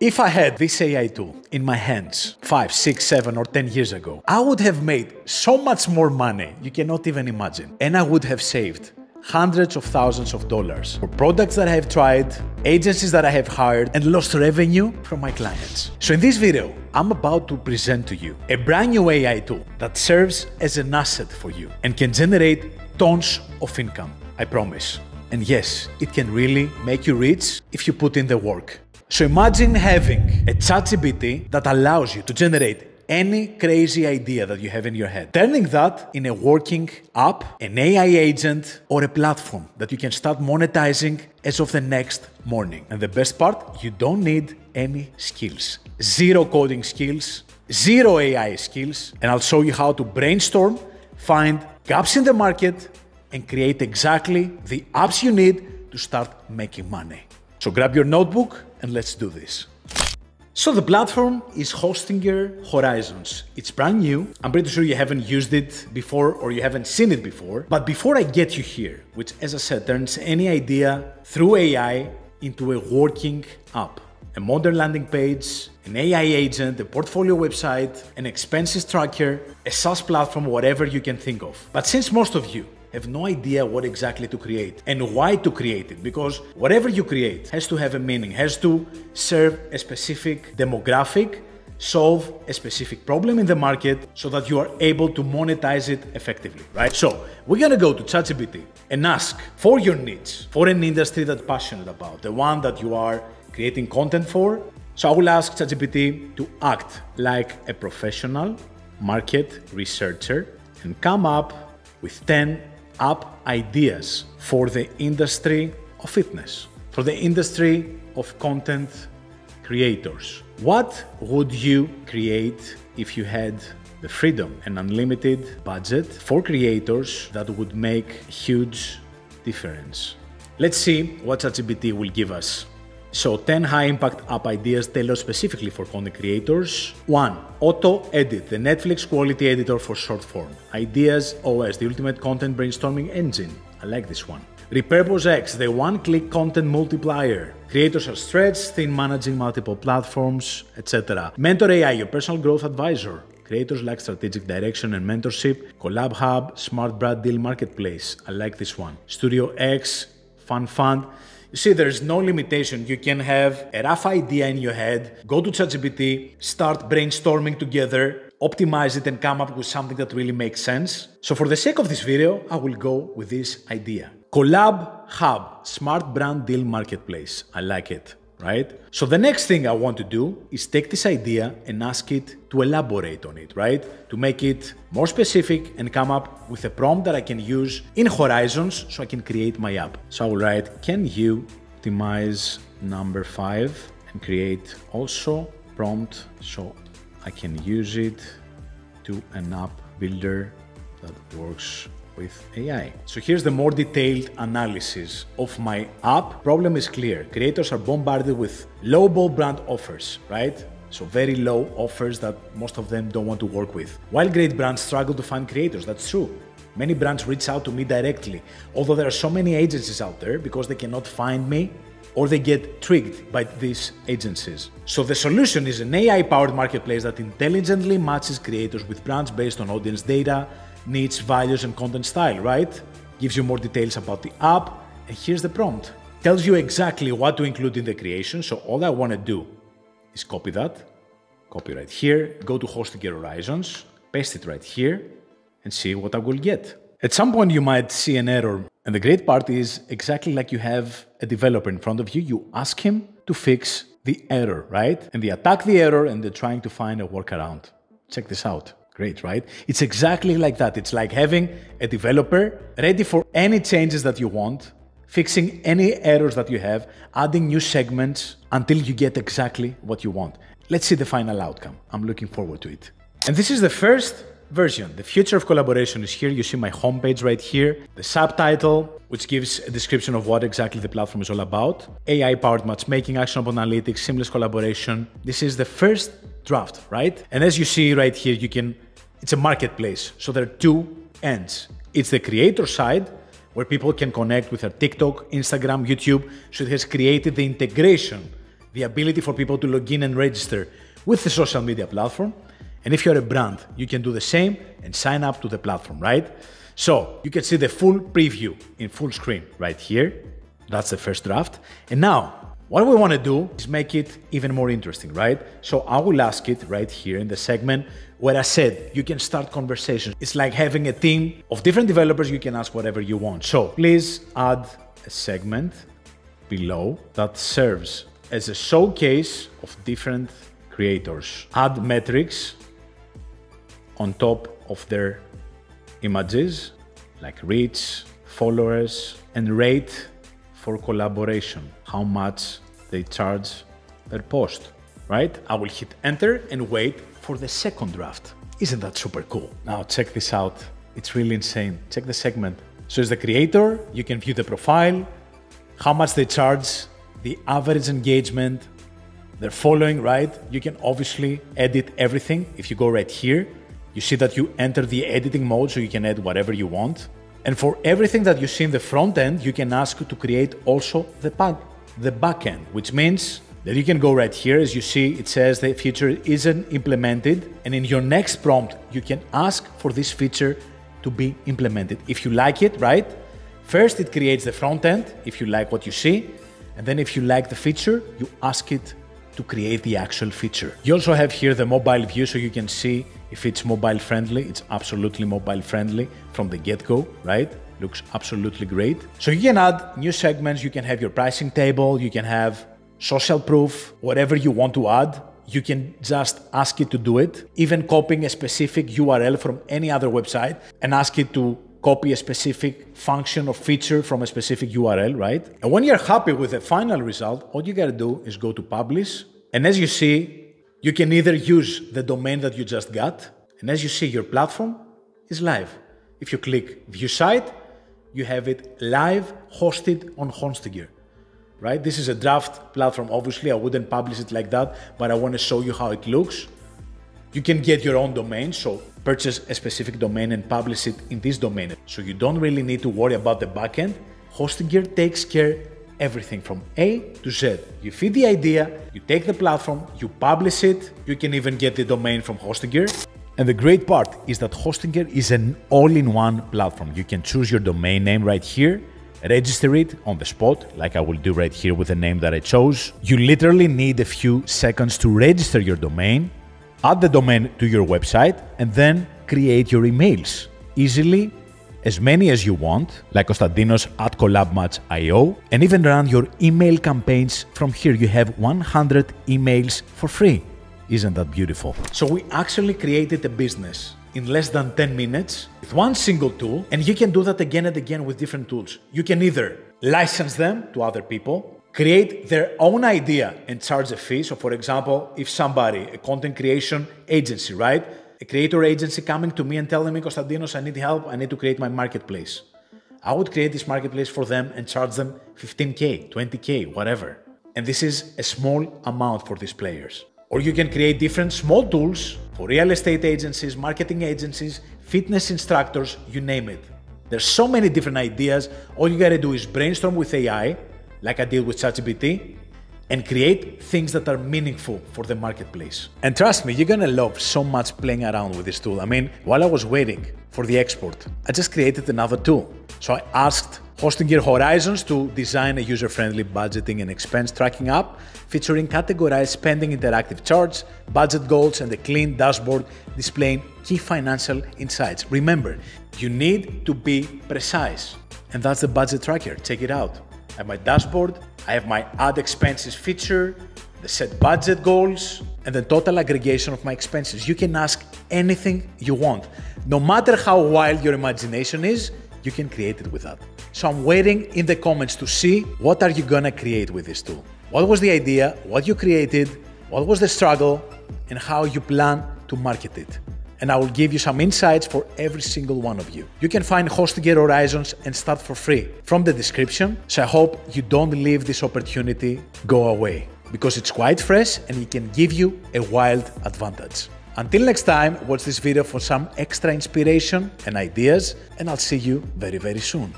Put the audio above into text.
If I had this AI tool in my hands 5, 6, 7 or 10 years ago, I would have made so much more money, you cannot even imagine. And I would have saved hundreds of thousands of dollars for products that I have tried, agencies that I have hired, and lost revenue from my clients. So in this video, I'm about to present to you a brand new AI tool that serves as an asset for you and can generate tons of income, I promise. And yes, it can really make you rich if you put in the work. So imagine having a ChatGPT that allows you to generate any crazy idea that you have in your head, turning that in a working app, an AI agent, or a platform that you can start monetizing as of the next morning. And the best part, you don't need any skills. Zero coding skills, zero AI skills. And I'll show you how to brainstorm, find gaps in the market, and create exactly the apps you need to start making money. So grab your notebook and let's do this. So the platform is Hostinger Horizons. It's brand new. I'm pretty sure you haven't used it before or you haven't seen it before. But before I get you here, which as I said, turns any idea through AI into a working app, a modern landing page, an AI agent, a portfolio website, an expenses tracker, a SaaS platform, whatever you can think of. But since most of you have no idea what exactly to create and why to create it, because whatever you create has to have a meaning, has to serve a specific demographic, solve a specific problem in the market so that you are able to monetize it effectively, right? So we're gonna go to ChatGPT and ask for your needs, for an industry that you're passionate about, the one that you are creating content for. So I will ask ChatGPT to act like a professional market researcher and come up with 10 app ideas for the industry of fitness, for the industry of content creators. What would you create if you had the freedom and unlimited budget for creators that would make a huge difference? Let's see what ChatGPT will give us. So 10 high-impact app ideas tailored specifically for content creators. 1. Auto-Edit, the Netflix quality editor for short form. Ideas OS, the ultimate content brainstorming engine. I like this one. Repurpose X, the one-click content multiplier. Creators are stretched in managing multiple platforms, etc. Mentor AI, your personal growth advisor. Creators like strategic direction and mentorship. Collab Hub, smart brand deal marketplace. I like this one. Studio X, fun fund. You see, there's no limitation. You can have a rough idea in your head, go to ChatGPT, start brainstorming together, optimize it and come up with something that really makes sense. So for the sake of this video, I will go with this idea. Collab Hub, smart brand deal marketplace. I like it, right? So the next thing I want to do is take this idea and ask it to elaborate on it, right? To make it more specific and come up with a prompt that I can use in Horizons so I can create my app. So I will write, can you optimize number 5 and create also prompt so I can use it to an app builder that works with AI. So here's the more detailed analysis of my app. Problem is clear. Creators are bombarded with lowball brand offers, right? So very low offers that most of them don't want to work with. While great brands struggle to find creators, that's true. Many brands reach out to me directly, although there are so many agencies out there because they cannot find me or they get tricked by these agencies. So the solution is an AI-powered marketplace that intelligently matches creators with brands based on audience data, needs, values, and content style, right? Gives you more details about the app. And here's the prompt. Tells you exactly what to include in the creation. So all I want to do is copy that. Copy right here. Go to Hostinger Horizons. Paste it right here. And see what I will get. At some point, you might see an error. And the great part is exactly like you have a developer in front of you. You ask him to fix the error, right? And they attack the error and they're trying to find a workaround. Check this out. Great, right? It's exactly like that. It's like having a developer ready for any changes that you want, fixing any errors that you have, adding new segments until you get exactly what you want. Let's see the final outcome. I'm looking forward to it. And this is the first version. The future of collaboration is here. You see my homepage right here, the subtitle, which gives a description of what exactly the platform is all about. AI-powered matchmaking, actionable analytics, seamless collaboration. This is the first draft, right? And as you see right here, you can it's a marketplace, so there are two ends. It's the creator side, where people can connect with their TikTok, Instagram, YouTube, so it has created the integration, the ability for people to log in and register with the social media platform. And if you're a brand, you can do the same and sign up to the platform, right? So you can see the full preview in full screen right here. That's the first draft. And now what we want to do is make it even more interesting, right? So I will ask it right here in the segment where I said you can start conversations. It's like having a team of different developers. You can ask whatever you want. So please add a segment below that serves as a showcase of different creators. Add metrics on top of their images, like reach, followers, and rate for collaboration, how much they charge per post, right? I will hit enter and wait for the second draft. Isn't that super cool? Now check this out. It's really insane. Check the segment. So as the creator, you can view the profile, how much they charge, the average engagement, their following, right? You can obviously edit everything. If you go right here, you see that you enter the editing mode, so you can add whatever you want. And for everything that you see in the front end, you can ask to create also the back end, which means that you can go right here. As you see, it says the feature isn't implemented. And in your next prompt, you can ask for this feature to be implemented. If you like it, right? First, it creates the front end, if you like what you see. And then if you like the feature, you ask it to create the actual feature. You also have here the mobile view, so you can see if it's mobile friendly. It's absolutely mobile friendly from the get-go, right? Looks absolutely great. So you can add new segments, you can have your pricing table, you can have social proof, whatever you want to add. You can just ask it to do it, even copying a specific URL from any other website and ask it to copy a specific function or feature from a specific URL, right? And when you're happy with the final result, all you gotta do is go to publish. And as you see, you can either use the domain that you just got. And as you see, your platform is live. If you click view site, you have it live hosted on Hostinger, right? This is a draft platform. Obviously, I wouldn't publish it like that, but I wanna show you how it looks. You can get your own domain, so purchase a specific domain and publish it in this domain. So you don't really need to worry about the backend. Hostinger takes care of everything from A to Z. You feed the idea, you take the platform, you publish it. You can even get the domain from Hostinger. And the great part is that Hostinger is an all-in-one platform. You can choose your domain name right here, register it on the spot, like I will do right here with the name that I chose. You literally need a few seconds to register your domain. Add the domain to your website and then create your emails easily, as many as you want, like Konstantinos@CollabMatch.io, and even run your email campaigns from here. You have 100 emails for free. Isn't that beautiful? So we actually created a business in less than 10 minutes with one single tool, and you can do that again and again with different tools. You can either license them to other people, create their own idea and charge a fee. So for example, if somebody, a content creation agency, right? A creator agency coming to me and telling me, Konstantinos, I need help. I need to create my marketplace. I would create this marketplace for them and charge them 15K, 20K, whatever. And this is a small amount for these players. Or you can create different small tools for real estate agencies, marketing agencies, fitness instructors, you name it. There's so many different ideas. All you gotta do is brainstorm with AI, like I did with ChatGPT, and create things that are meaningful for the marketplace. And trust me, you're gonna love so much playing around with this tool. I mean, while I was waiting for the export, I just created another tool. So I asked Hostinger Horizons to design a user-friendly budgeting and expense tracking app featuring categorized spending, interactive charts, budget goals, and a clean dashboard displaying key financial insights. Remember, you need to be precise. And that's the budget tracker. Check it out. I have my dashboard, I have my add expenses feature, the set budget goals, and the total aggregation of my expenses. You can ask anything you want. No matter how wild your imagination is, you can create it with that. So I'm waiting in the comments to see what are you gonna create with this tool. What was the idea, what you created, what was the struggle, and how you plan to market it. And I will give you some insights for every single one of you. You can find Hostinger Horizons and start for free from the description. So I hope you don't leave this opportunity go away, because it's quite fresh and it can give you a wild advantage. Until next time, watch this video for some extra inspiration and ideas, and I'll see you very, very soon.